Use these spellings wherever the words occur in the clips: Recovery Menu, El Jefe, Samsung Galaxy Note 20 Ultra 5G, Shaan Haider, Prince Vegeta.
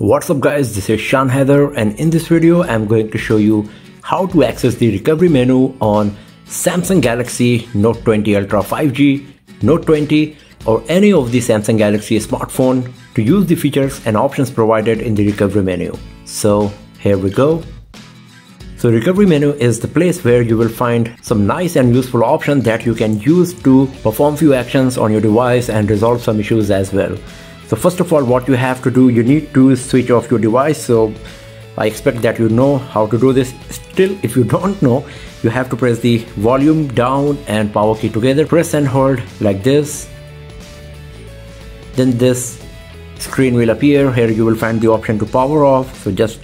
What's up guys, this is Shaan Haider, and in this video I'm going to show you how to access the recovery menu on Samsung Galaxy Note 20 Ultra 5G, Note 20 or any of the Samsung Galaxy smartphone to use the features and options provided in the recovery menu. So here we go. So recovery menu is the place where you will find some nice and useful options that you can use to perform few actions on your device and resolve some issues as well. So first of all, what you have to do, you need to switch off your device. So I expect that you know how to do this. Still, if you don't know, you have to press the volume down and power key together. Press and hold like this. Then this screen will appear. Here you will find the option to power off. So just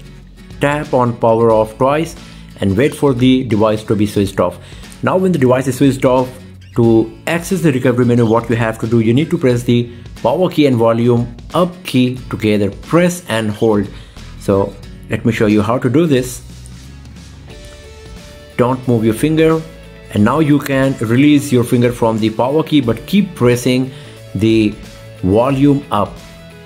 tap on power off twice and wait for the device to be switched off. Now when the device is switched off, to access the recovery menu, what you have to do, you need to press the power key and volume up key together. Press and hold. So let me show you how to do this. Don't move your finger, and now you can release your finger from the power key, but keep pressing the volume up.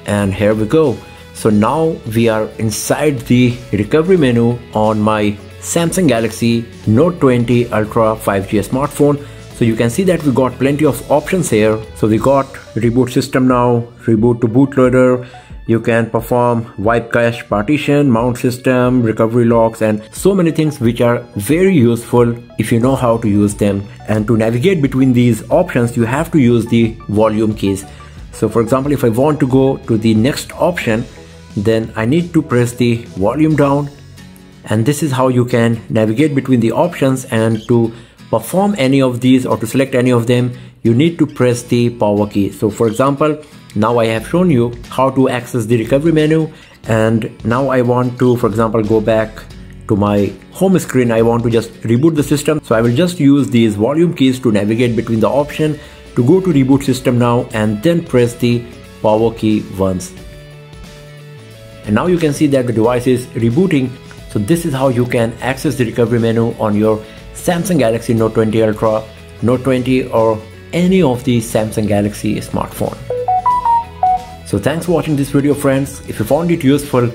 And here we go. So now we are inside the recovery menu on my Samsung Galaxy Note 20 Ultra 5G smartphone. So you can see that we got plenty of options here. So we got reboot system now, reboot to bootloader. You can perform wipe cache partition, mount system, recovery logs, and so many things which are very useful if you know how to use them. And to navigate between these options, you have to use the volume keys. So for example, if I want to go to the next option, then I need to press the volume down. And this is how you can navigate between the options, and to perform any of these or to select any of them, you need to press the power key. So for example, now I have shown you how to access the recovery menu, and now I want to, for example, go back to my home screen. I want to just reboot the system. So I will just use these volume keys to navigate between the option to go to reboot system now, and then press the power key once. And now you can see that the device is rebooting. So this is how you can access the recovery menu on your Samsung Galaxy Note 20 Ultra, Note 20 or any of the Samsung Galaxy smartphone. So thanks for watching this video friends. If you found it useful,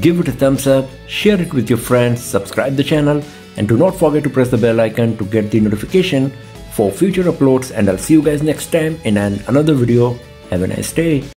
give it a thumbs up, share it with your friends, subscribe the channel, and do not forget to press the bell icon to get the notification for future uploads, and I'll see you guys next time in another video. Have a nice day.